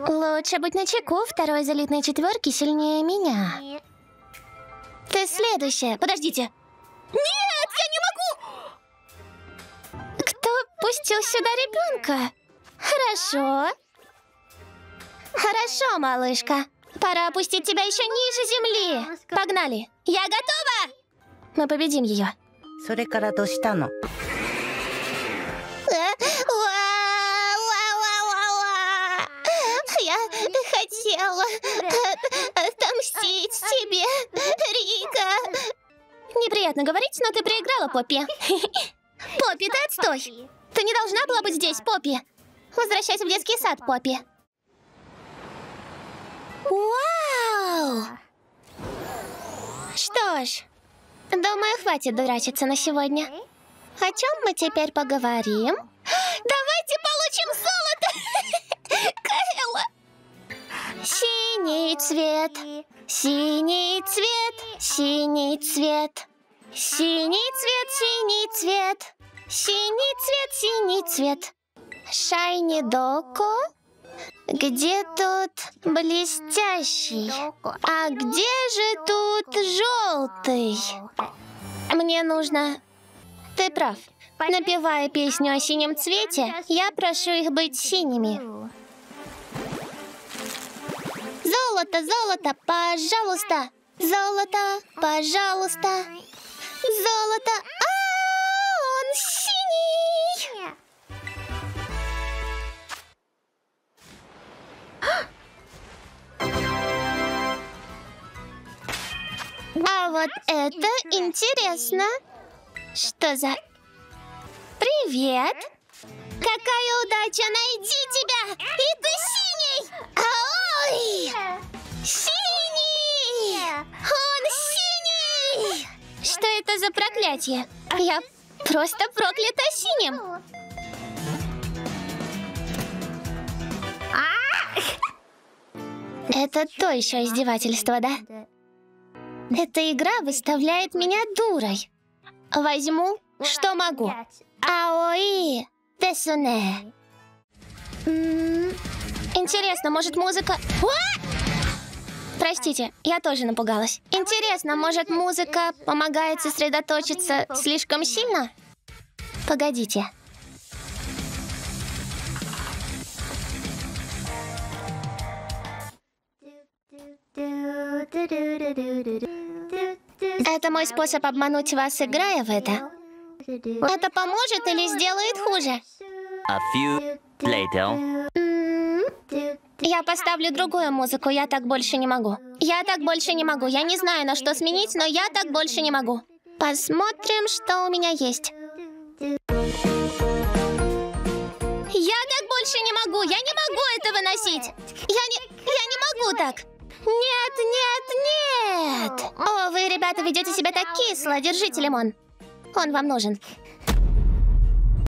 Лучше быть начеку, второй из элитной четверки сильнее меня. Ты следующая. Подождите. Нет, я не могу! Кто пустил сюда ребенка? Хорошо. Хорошо, малышка. Пора опустить тебя еще ниже земли. Погнали. Я готова! Мы победим ее. Я хотела отомстить тебе, Рика. Неприятно говорить, но ты проиграла, Поппи. Поппи, ты отстой. Ты не должна была быть здесь, Поппи. Возвращайся в детский сад, Поппи. Вау! Что ж, думаю, хватит дурачиться на сегодня. О чем мы теперь поговорим? Давайте получим золото! Кайла! Синий цвет, синий цвет, синий цвет, синий цвет, синий цвет, синий цвет, синий цвет. Шайни Доко. Где тут блестящий? А где же тут желтый? Мне нужно... Ты прав. Напевая песню о синем цвете, я прошу их быть синими. Золото, золото, пожалуйста. Золото, пожалуйста. Золото. А, он синий! А вот это интересно. Что за... Привет! Какая удача найти тебя! И ты синий! Аой! Синий! Он синий! Что это за проклятие? Я просто проклята синим! Это то еще издевательство, да? Эта игра выставляет меня дурой. Возьму, что могу. Аой Тесуне. Интересно, может музыка... Простите, я тоже напугалась. Интересно, может музыка помогает сосредоточиться слишком сильно? Погодите. Это мой способ обмануть вас, играя в это. Это поможет или сделает хуже? Я поставлю другую музыку, я так больше не могу. Я так больше не могу. Я не знаю, на что сменить, но я так больше не могу. Посмотрим, что у меня есть. Я так больше не могу. Я не могу это выносить. Я не могу так. Нет, нет, нет! О, вы, ребята, ведете себя так кисло. Держите лимон. Он вам нужен.